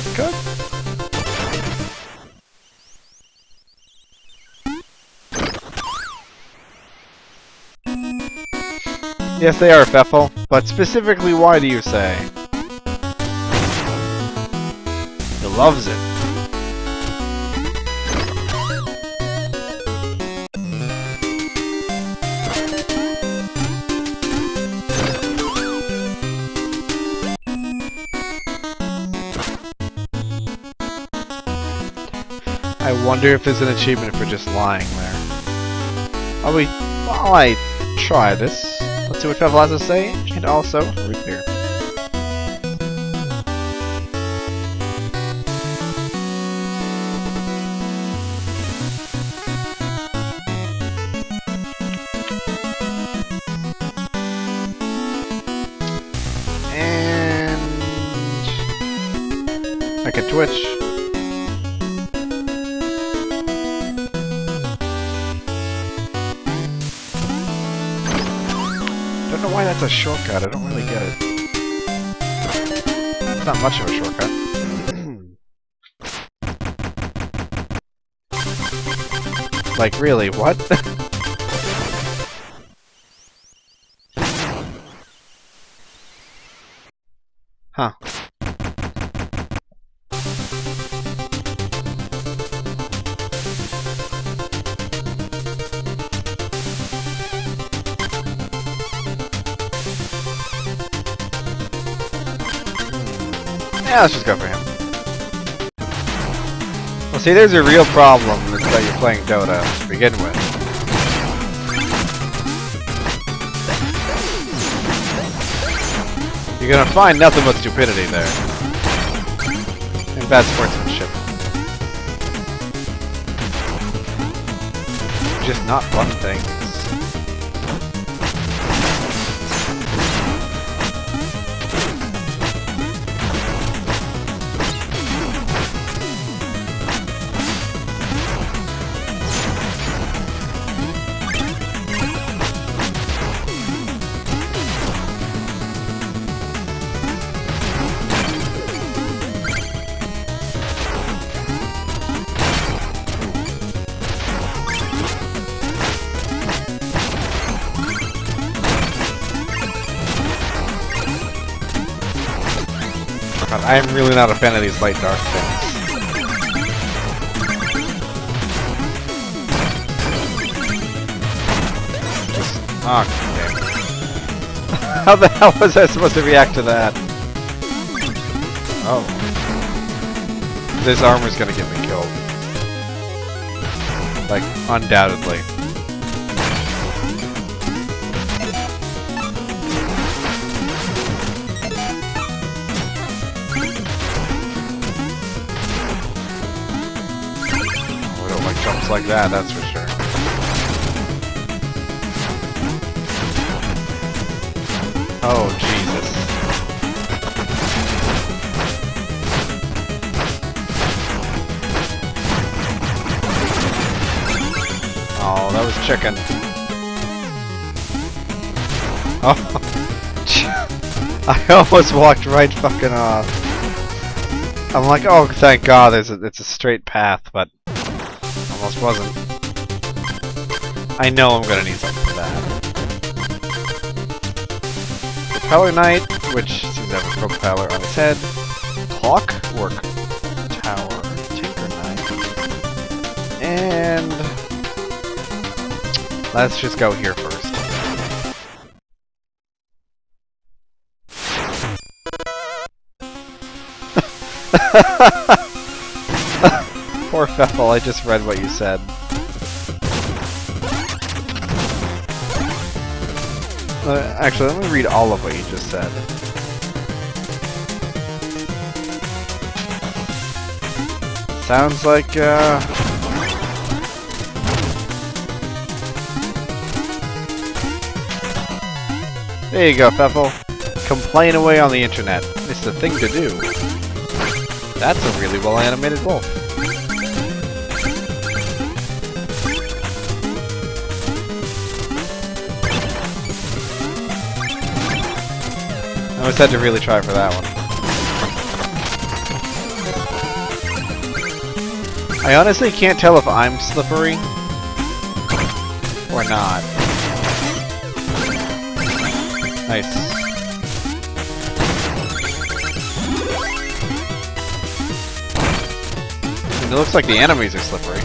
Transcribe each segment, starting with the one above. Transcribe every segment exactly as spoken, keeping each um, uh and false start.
shortcut? Yes, they are, Feffel. But specifically, why do you say? He loves it. I wonder if there's an achievement for just lying there. I'll be... While I try this, let's see what Feffel has to say, and also repair. And I can twitch. Don't know why that's a shortcut. I don't really get it. It's not much of a shortcut. Like, really, what? Huh. Yeah, let's just go for him. Well, see, there's a real problem is that you're playing Dota to begin with. You're gonna find nothing but stupidity there. And bad sportsmanship. Just not fun things. I'm really not a fan of these light dark things. Just, oh, damn. How the hell was I supposed to react to that? Oh. This armor's gonna get me killed. Like, undoubtedly. Like that, that's for sure. Oh, Jesus. Oh, that was chicken. Oh. I almost walked right fucking off. I'm like, oh, thank God, there's a, it's a straight path, but... almost wasn't. I know I'm gonna need something for that. Propeller Knight, which seems to have a propeller on its head. Clockwork Tower, Tinker Knight, and let's just go here first. Poor Feffel, I just read what you said. Uh, actually, let me read all of what you just said. Sounds like, uh... there you go, Feffel. Complain away on the internet. It's the thing to do. That's a really well-animated wolf. I always had to really try for that one. I honestly can't tell if I'm slippery or not. Nice. It looks like the enemies are slippery.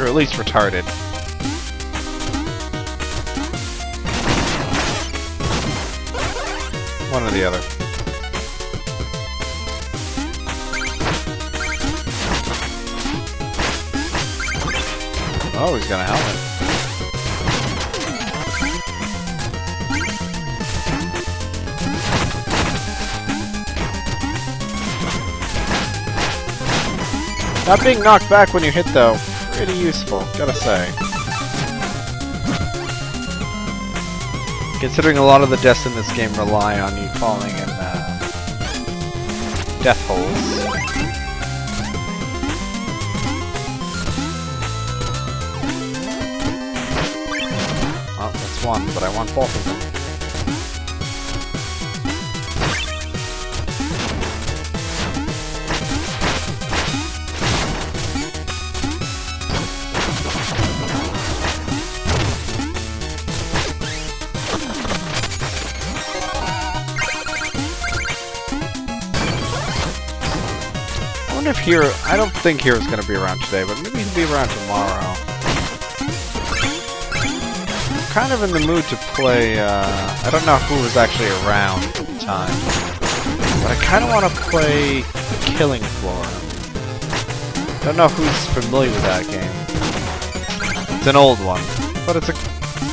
Or at least retarded. One or the other. Oh, he's got a helmet. Not being knocked back when you hit, though, pretty useful, gotta say. Considering a lot of the deaths in this game rely on you falling in uh, death holes. Oh, that's one, but I want both of them. Hero, I don't think Hero's gonna be around today, but maybe he'll be around tomorrow. I'm kind of in the mood to play, uh, I don't know who was actually around at the time, but I kind of want to play Killing Floor. I don't know who's familiar with that game. It's an old one, but it's a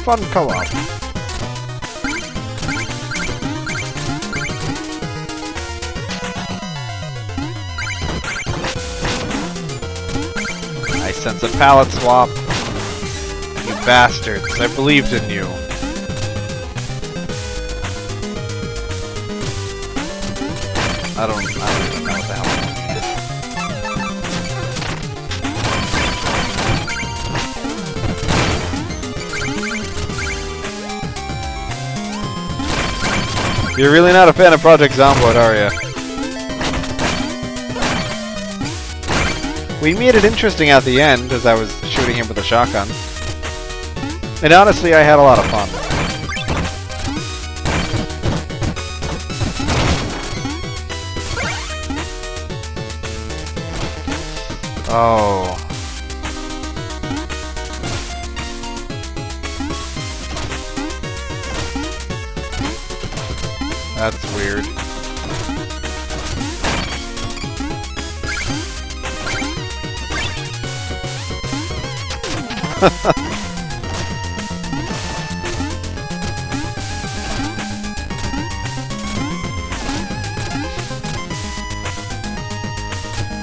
fun co-op. Sense a palette swap. You bastards. I believed in you. I don't, I don't even know what the hell I needed. You're really not a fan of Project Zomboid, are you? We made it interesting at the end, as I was shooting him with a shotgun. And honestly, I had a lot of fun. Oh. That's weird.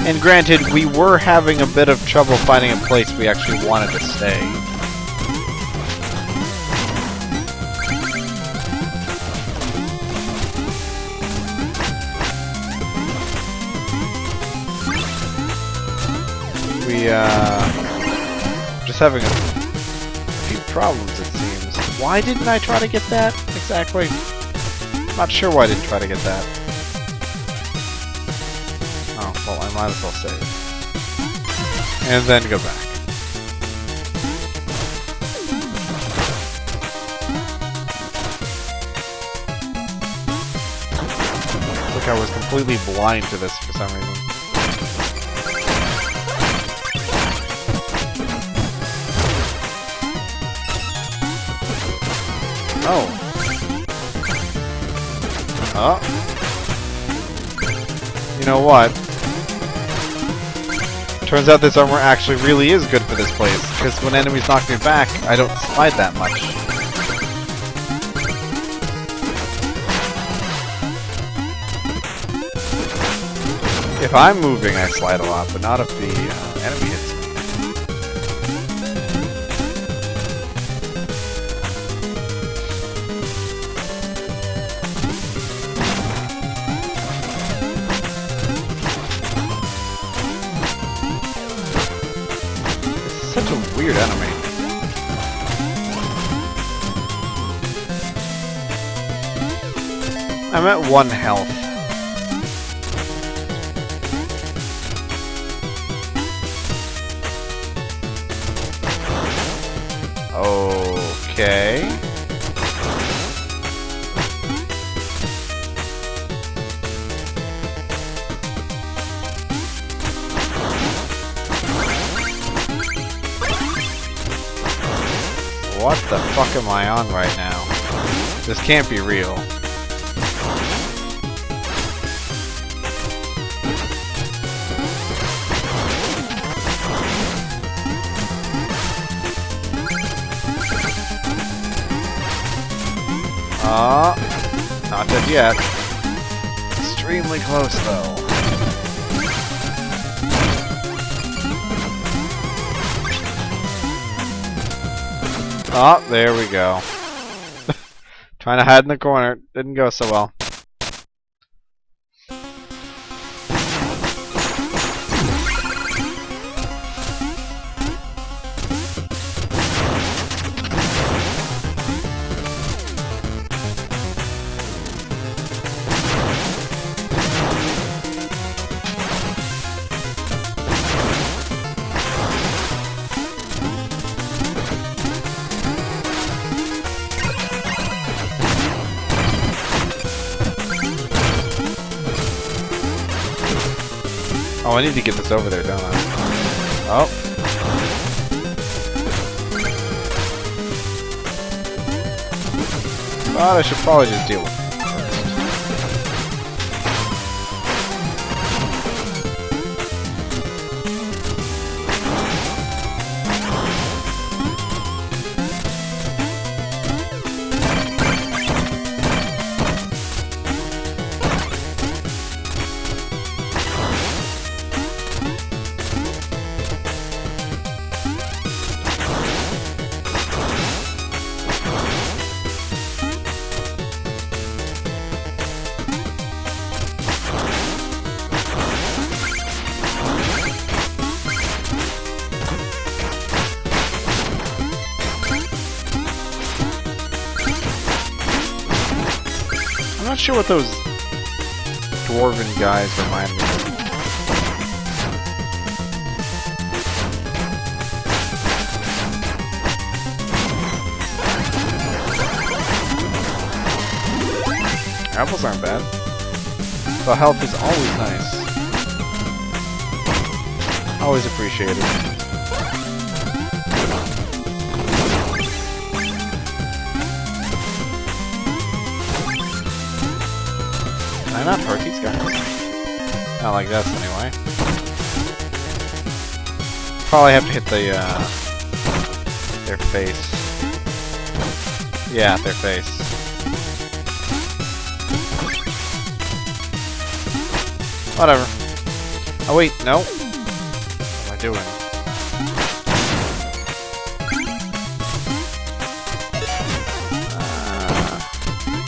And granted, we were having a bit of trouble finding a place we actually wanted to stay. We, uh... having a few problems, it seems. Why didn't I try to get that exactly? Not sure why I didn't try to get that. Oh, well, I might as well save. And then go back. Look, I was completely blind to this for some reason. Oh. Oh. You know what? Turns out this armor actually really is good for this place, because when enemies knock me back, I don't slide that much. If I'm moving, I slide a lot, but not if the uh, enemy hits me. Weird enemy. I'm at one health. Okay. What the fuck am I on right now? This can't be real. Ah, uh, not dead yet. Extremely close though. Ah, oh, there we go. Trying to hide in the corner. Didn't go so well. Oh, I need to get this over there, don't I? Oh. Well, I should probably just deal with it. I'm not sure what those dwarven guys remind me of. Apples aren't bad. The health is always nice. Always appreciated. Can I not hurt these guys? Not like this, anyway. Probably have to hit the, uh... their face. Yeah, their face. Whatever. Oh wait, no. What am I doing?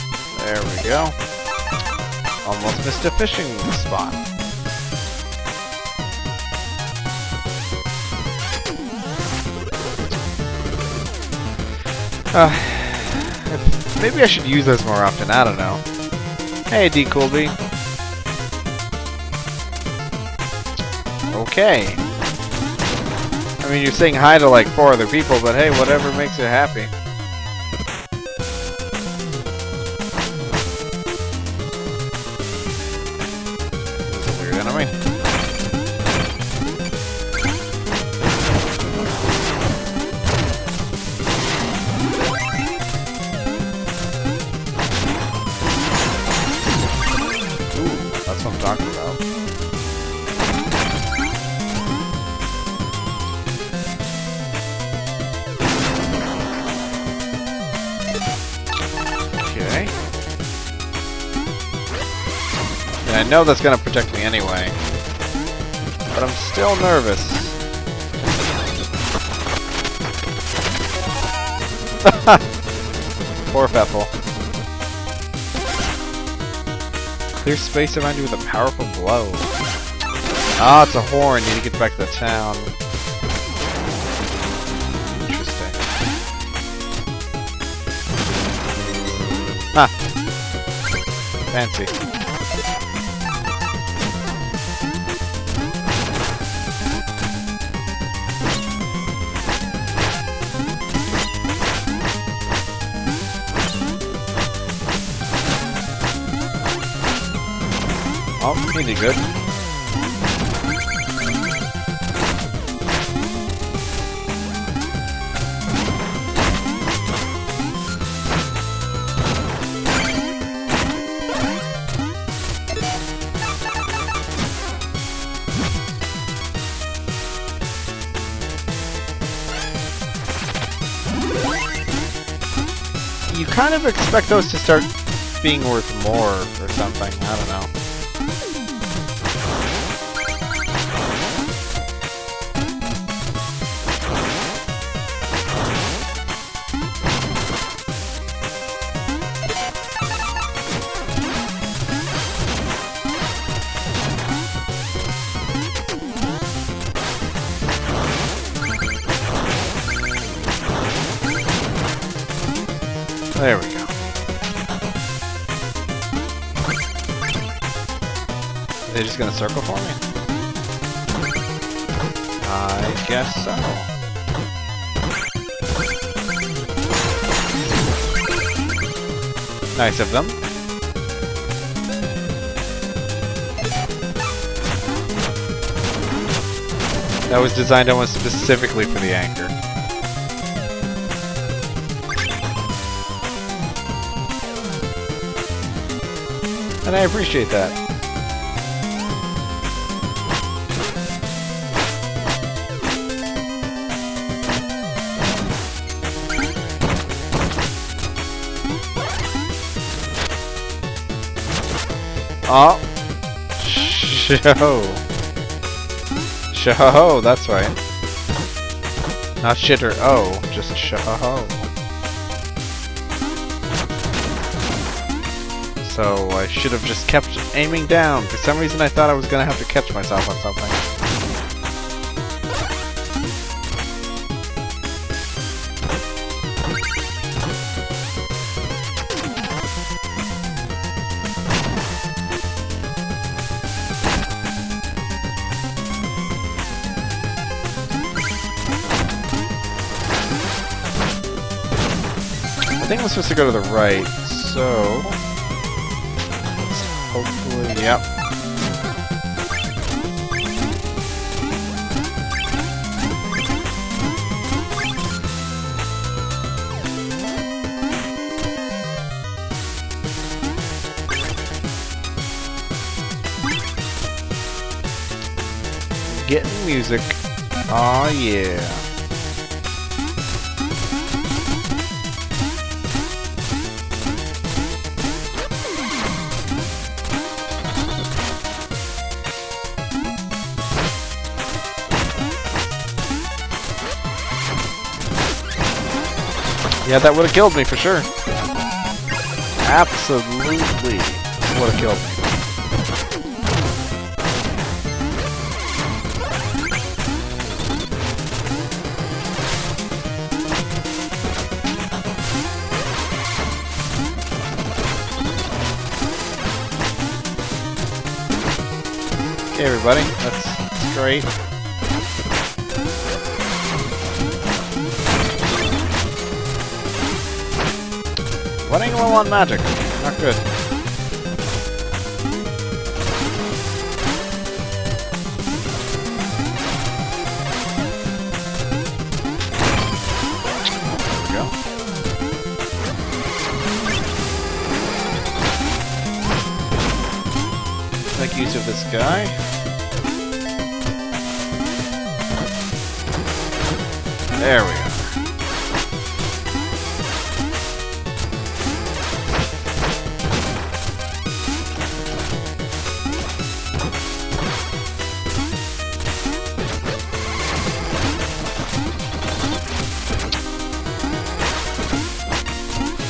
Uh, there we go. Almost missed a fishing spot. Uh, if, maybe I should use those more often, I don't know. Hey, D. Coolby. Okay. I mean, you're saying hi to like four other people, but hey, whatever makes you happy. I know that's gonna protect me anyway, but I'm still nervous. Poor Pepple. Clear space around you with a powerful blow. Ah, it's a horn. You need to get back to the town. Interesting. Huh. fancy. Oh, he did good. You kind of expect those to start being worth more or something, I don't know. There we go. They're just gonna circle for me? I guess so. Nice of them. That was designed almost specifically for the anchor. And I appreciate that. Oh, show, show. That's right. Not shitter. Oh, just show. So I should have just kept aiming down. For some reason I thought I was going to have to catch myself on something. I think I'm supposed to go to the right, so... hopefully, yep. Getting music. Aw, yeah. Yeah, that would have killed me for sure. Absolutely would have killed me. Okay, everybody, that's straight. Running low on magic. Not good. There we go. Make use of this guy. There we go.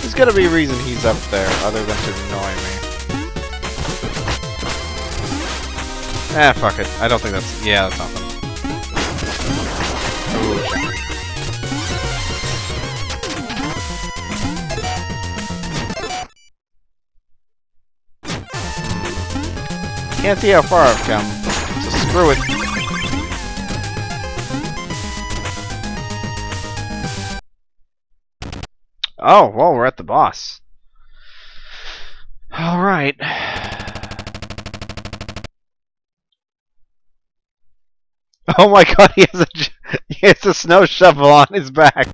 There's gotta be a reason he's up there, other than to annoy me. Ah, fuck it. I don't think that's... yeah, that's nothing. Ooh. Can't see how far I've come, so screw it. Oh, well, we're at the boss. Alright. Oh my god, he has a, he has a snow shovel on his back.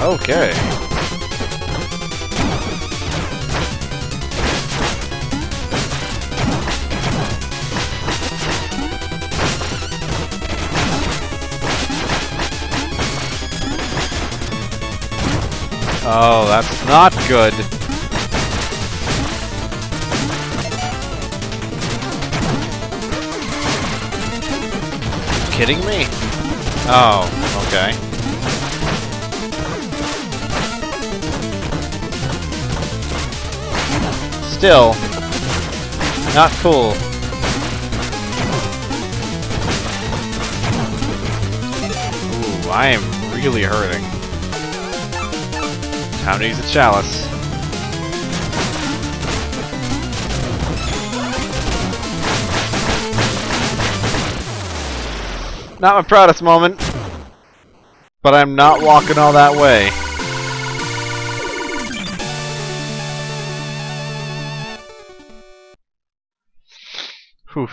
Okay. Oh, that's not good. Kidding me? Oh, okay. Still, not cool. Ooh, I am really hurting. Time to use a chalice. Not my proudest moment, but I'm not walking all that way. Oof.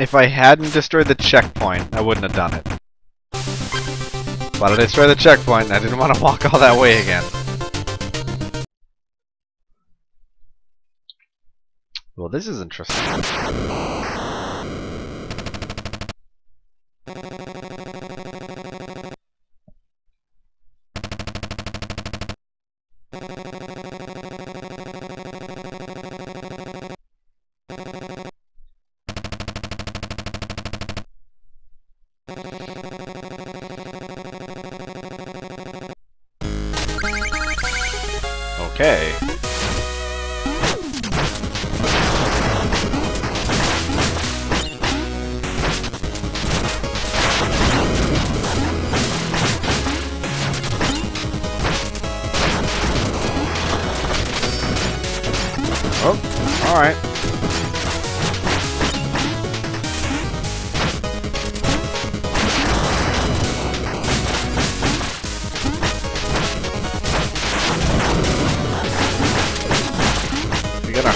If I hadn't destroyed the checkpoint, I wouldn't have done it. But I destroyed the checkpoint, and I didn't want to walk all that way again. Well, this is interesting. Okay. Oh, all right.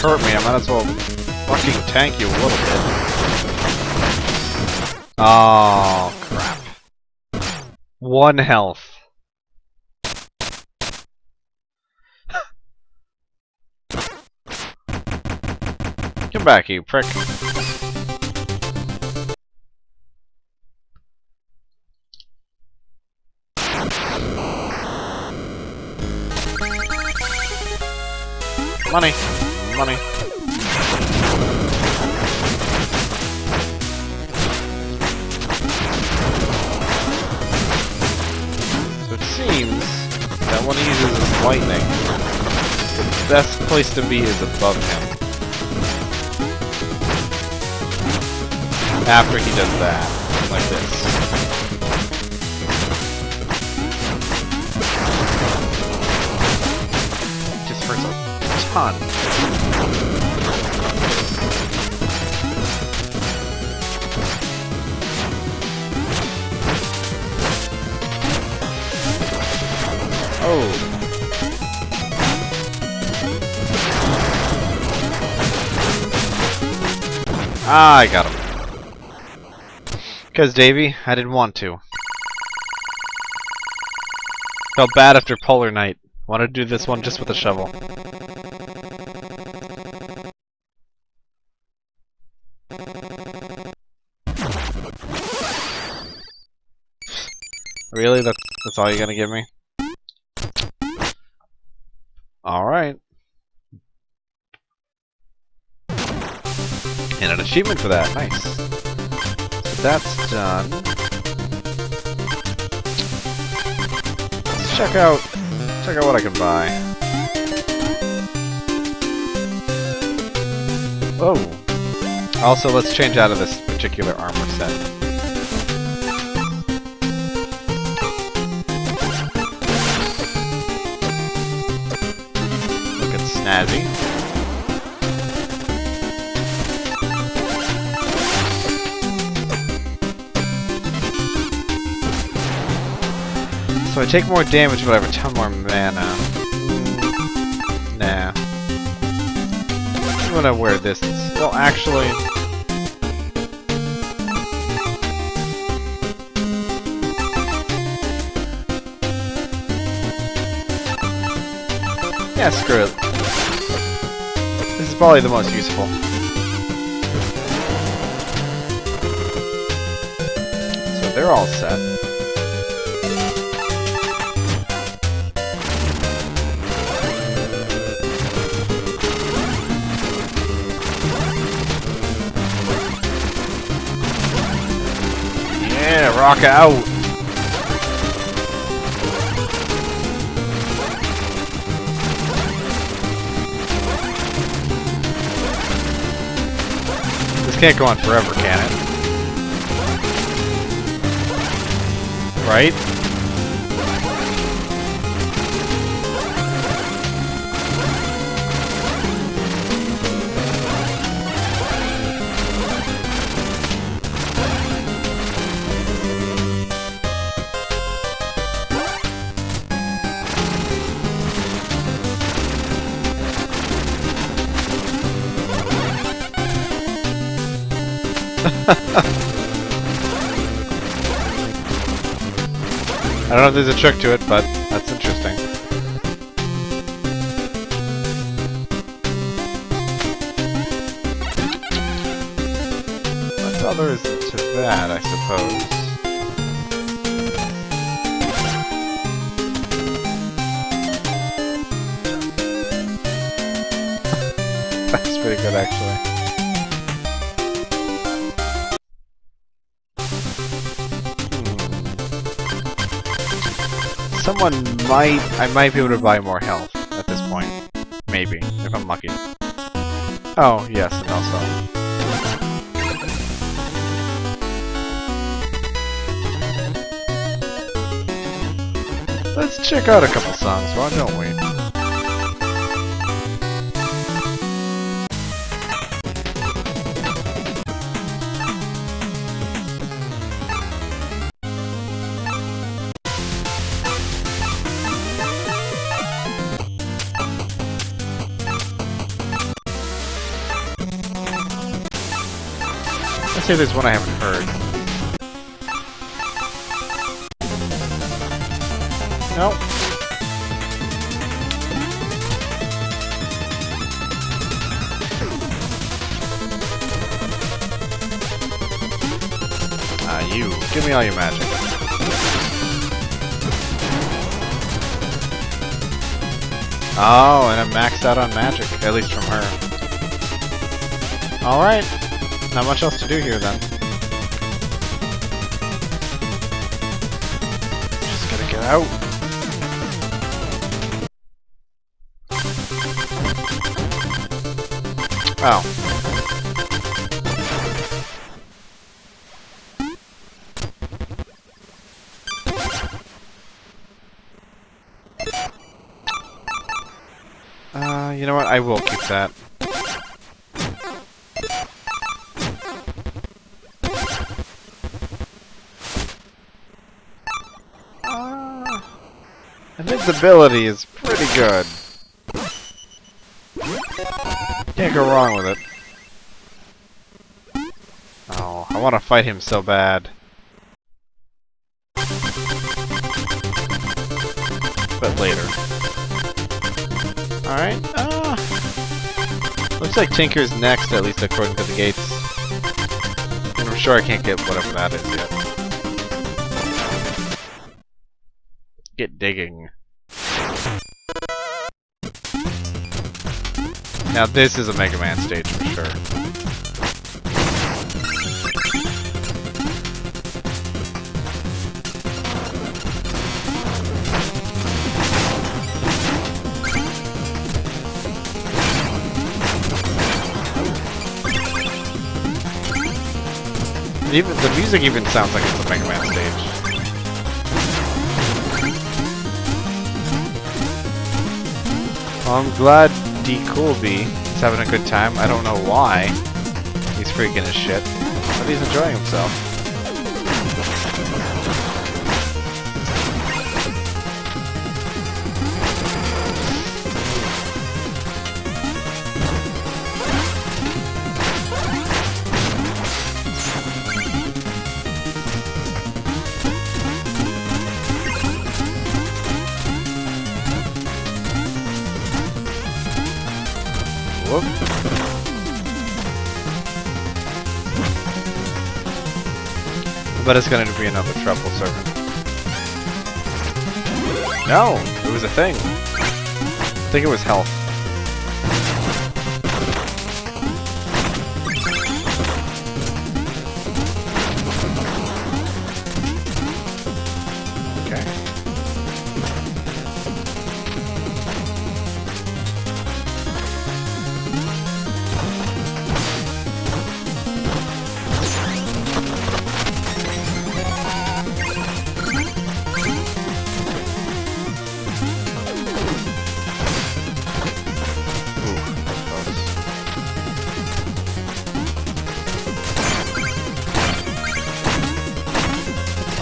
Hurt me, I might as well fucking tank you a little bit. Oh, crap. One health. Come back, you prick. Money. Money. So it seems that when he uses his lightning, the best place to be is above him. After he does that, like this. Ton. Oh. Ah, I got him. Because, Davey, I didn't want to. Felt bad after Polar Knight. Wanted to do this one just with a shovel. Really? That's, that's all you're gonna give me? Alright. And an achievement for that. Nice. So that's done. Let's check out check out what I can buy. Whoa. Also, let's change out of this particular armor set. Snazzy. So I take more damage, but I have a ton more mana. Nah. I'm gonna wear this. Well, actually... yeah, screw it. This is probably the most useful. So they're all set. Yeah, rock out! Can't go on forever, can it? Right? I don't know if there's a trick to it, but that's interesting. That's all there is to that, I suppose. That's pretty good, actually. Someone might... I might be able to buy more health at this point. Maybe, if I'm lucky. Oh, yes, and also... let's check out a couple songs, why don't we? Let's see if there's one I haven't heard. Nope. Ah, you. Give me all your magic. Oh, and I'm maxed out on magic, at least from her. Alright. Not much else to do here, then. Just gotta get out. Oh. Uh, you know what? I will keep that. This ability is pretty good. Can't go wrong with it. want to fight him so bad. But later. Alright, uh, looks like Tinker's next, at least according to the gates. And I'm sure I can't get whatever that is yet. Get digging. Now this is a Mega Man stage for sure. Even the music even sounds like it's a Mega Man stage. Well, I'm glad D Coolby is having a good time. I don't know why. He's freaking his shit. But he's enjoying himself. But it's going to be another Trouble Servant. No! It was a thing. I think it was health.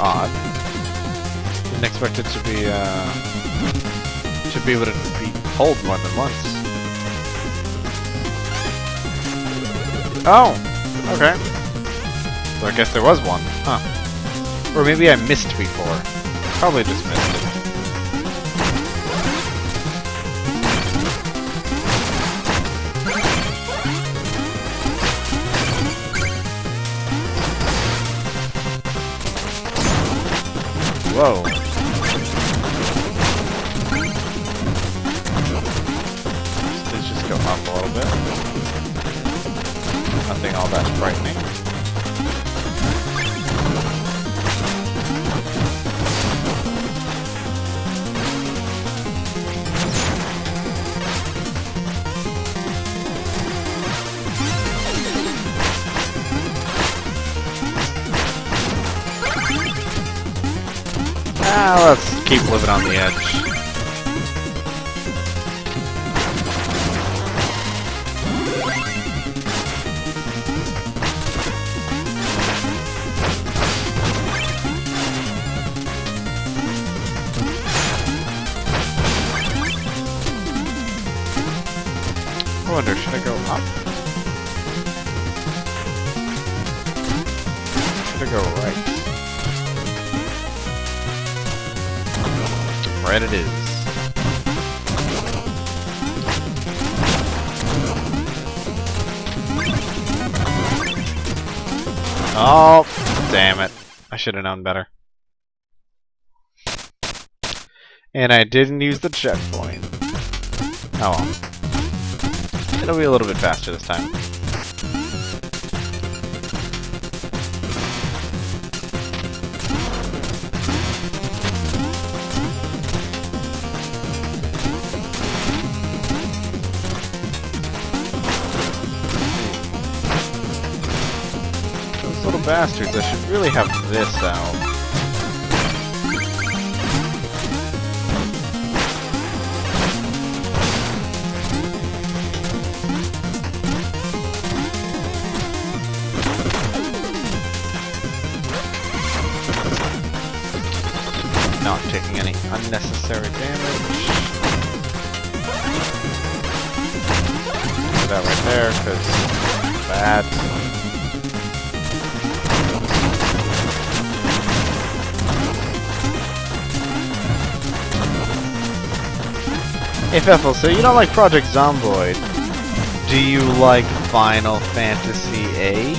Odd. Didn't expect it to be, uh, to be able to be pulled more than once. Oh! Okay. So I guess there was one, huh. Or maybe I missed before. Probably just missed it. Whoa. Let's just go up a little bit. Nothing all that frightening. Ah, let's keep living on the edge. I wonder, should I go up? Should I go right? Right it is. Oh, damn it. I should have known better. And I didn't use the checkpoint. Oh well. It'll be a little bit faster this time. Bastards, I should really have this out. Not taking any unnecessary damage. Put that right there, because it's bad. Hey Feffel, so you don't like Project Zomboid. Do you like Final Fantasy eight?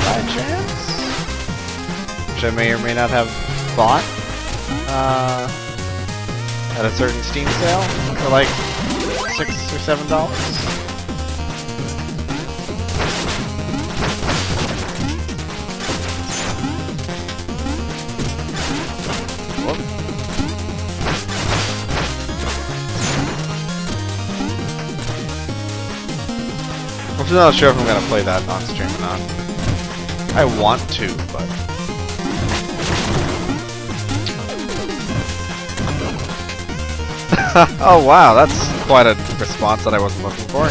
By chance? Which I may or may not have bought uh, at a certain Steam sale for like six or seven dollars. I'm not sure if I'm gonna play that on stream or not. I want to, but oh wow, that's quite a response that I wasn't looking for.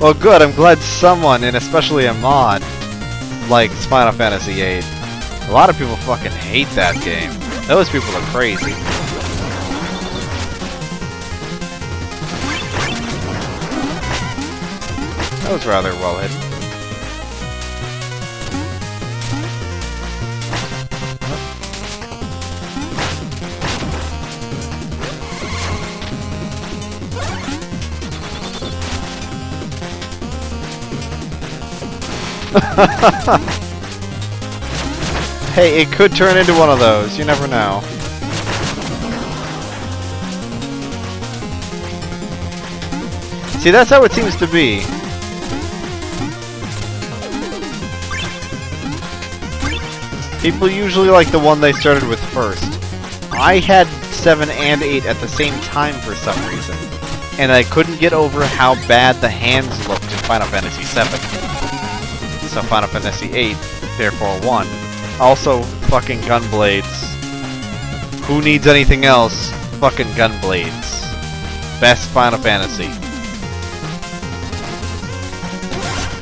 Well good, I'm glad someone, and especially a mod, like Final Fantasy eight. A lot of people fucking hate that game. Those people are crazy. That was rather well hidden. Hey, it could turn into one of those. You never know. See, that's how it seems to be. People usually like the one they started with first. I had seven and eight at the same time for some reason, and I couldn't get over how bad the hands looked in Final Fantasy seven. So Final Fantasy eight, therefore one. Also, fucking Gunblades. Who needs anything else? Fucking Gunblades. Best Final Fantasy.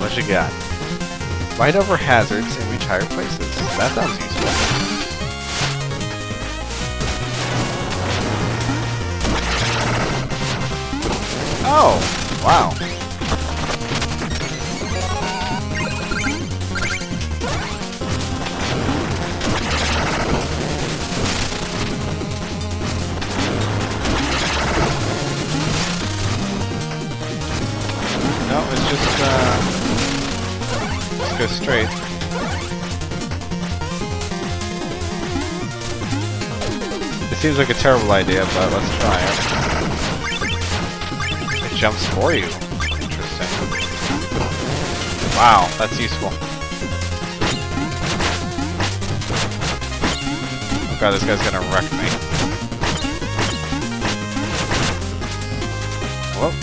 What you got? Ride over hazards and reach higher places. That sounds useful. Oh, wow. Go straight. It seems like a terrible idea, but let's try it. It jumps for you. Interesting. Wow, that's useful. Oh god, this guy's gonna wreck me. Whoop.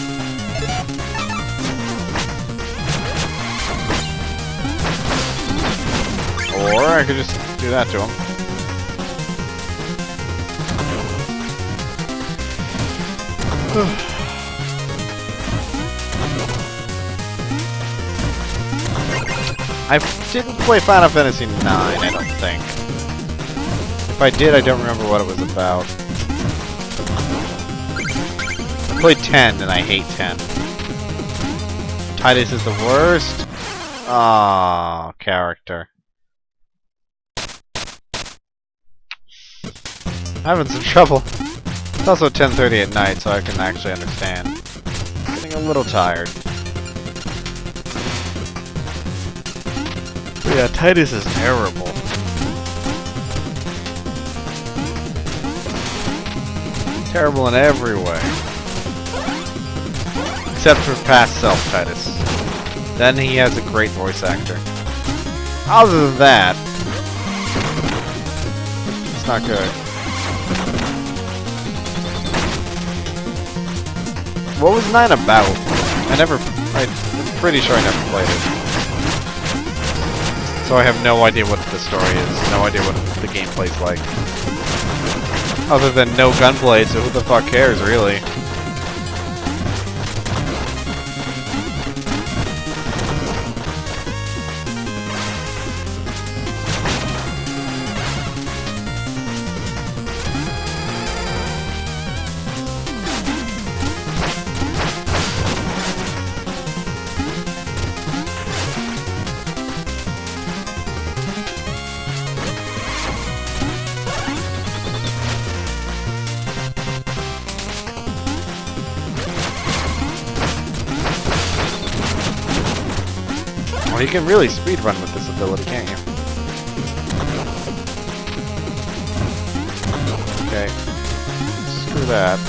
Or I could just do that to him. I didn't play Final Fantasy nine, I don't think. If I did, I don't remember what it was about. I played ten, and I hate ten. Tidus is the worst. Aww, character. I'm having some trouble. It's also ten thirty at night, so I can actually understand. I'm getting a little tired. But yeah, Tidus is terrible. Terrible in every way. Except for past self Tidus. Then he has a great voice actor. Other than that, it's not good. What was nine about? I never... I'm pretty sure I never played it. So I have no idea what the story is. No idea what the gameplay's like. Other than no gunblades, so who the fuck cares, really? You can really speedrun with this ability, can't you? Okay. Screw that.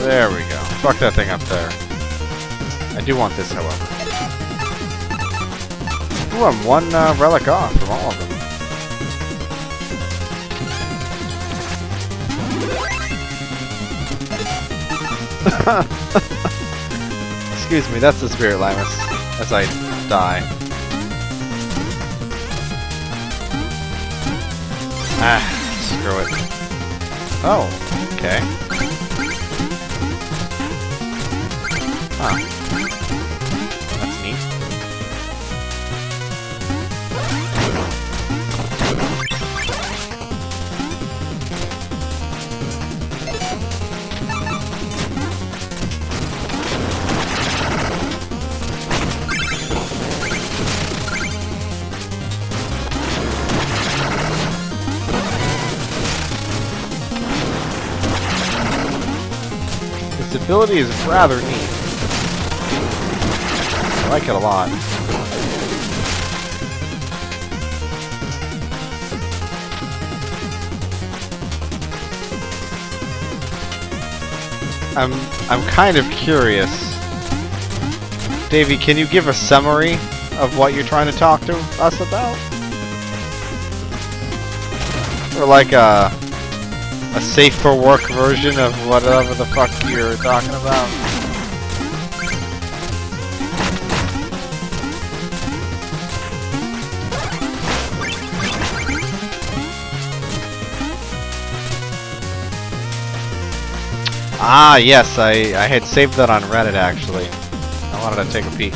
There we go. Fuck that thing up there. I do want this, however. Ooh, I'm one uh, relic off from all of them. Excuse me, that's the spirit, Limus, as I die. Ah, screw it. Oh, okay. Huh. That's neat. The ability is rather neat. I like it a lot. I'm I'm kind of curious. Davey, can you give a summary of what you're trying to talk to us about? Or like a A safe for work version of whatever the fuck you're talking about. Ah, yes, I, I had saved that on Reddit actually. I wanted to take a peek.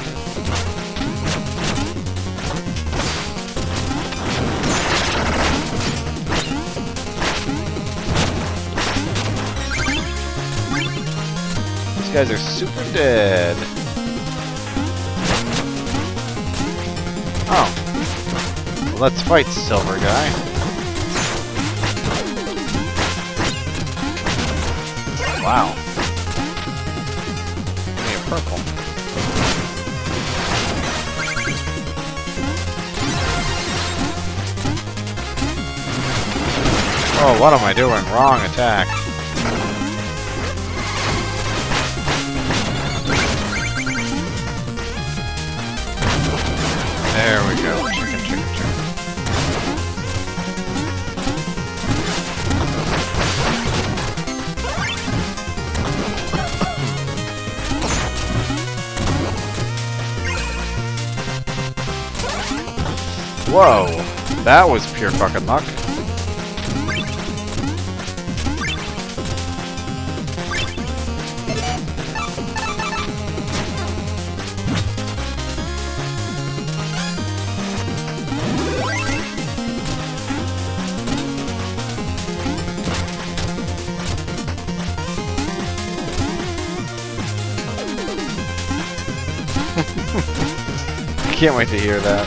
These guys are super dead. Oh. Well, let's fight, Silver Guy. Wow. Give me a purple. Oh, what am I doing? Wrong attack. There we go. Chicken, chicken, chicken. Whoa! That was pure fucking luck. Can't wait to hear that.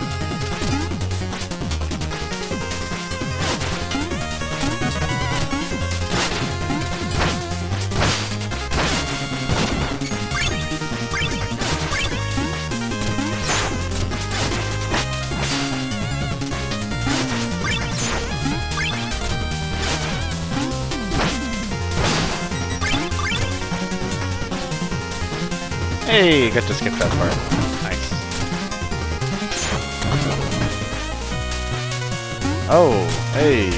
Hey, got to skip that part. Oh, hey.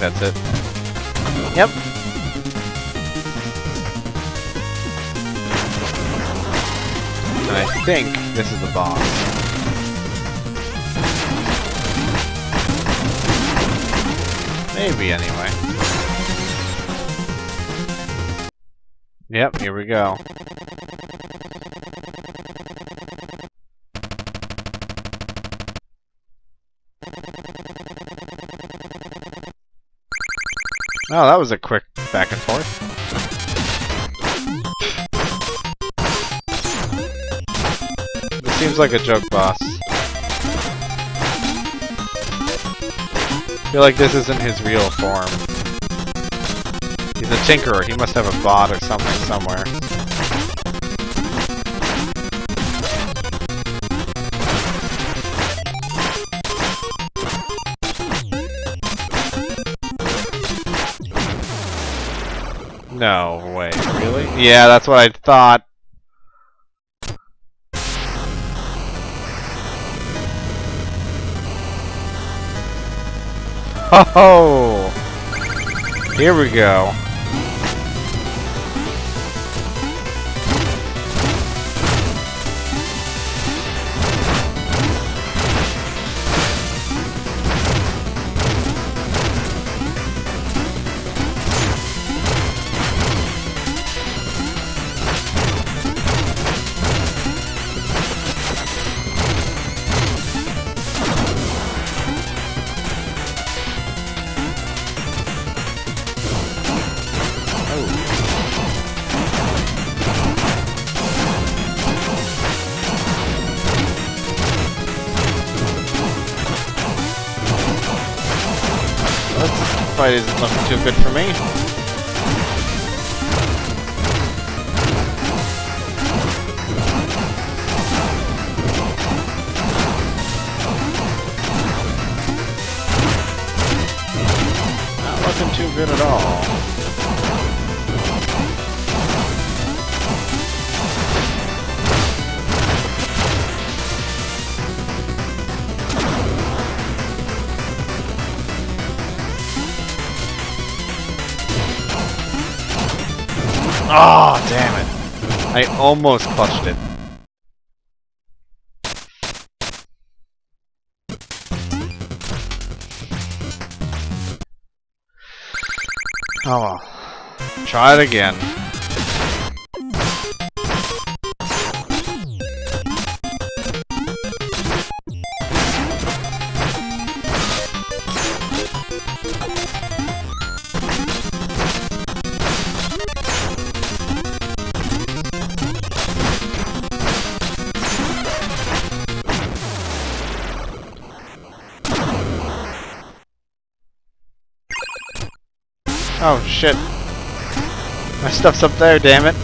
That's it. Yep. And I think this is the boss. Maybe, anyway. Yep, here we go. Oh, that was a quick back and forth. It seems like a joke boss. I feel like this isn't his real form. He's a tinkerer. He must have a bot or something somewhere. No way, really? Yeah, that's what I thought. Oh! Here we go. Fight isn't looking too good for me. Not looking too good at all. Oh, damn it. I almost clutched it. Oh well. Try it again. Oh shit. My stuff's up there, damn it.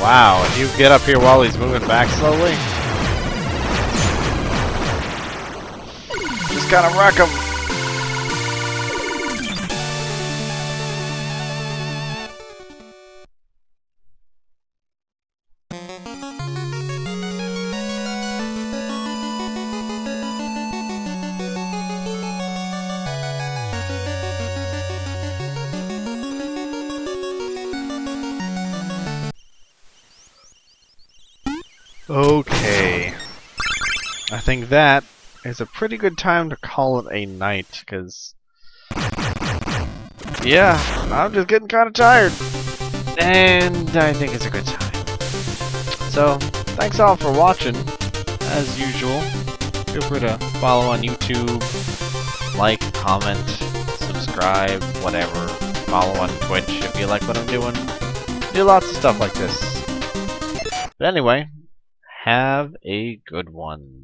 Wow, if you get up here while he's moving back slowly, just gotta wreck him. Okay, I think that is a pretty good time to call it a night, because, yeah, I'm just getting kind of tired, and I think it's a good time. So, thanks all for watching, as usual. Feel free to follow on YouTube, like, comment, subscribe, whatever. follow on Twitch if you like what I'm doing. Do lots of stuff like this. But anyway, have a good one.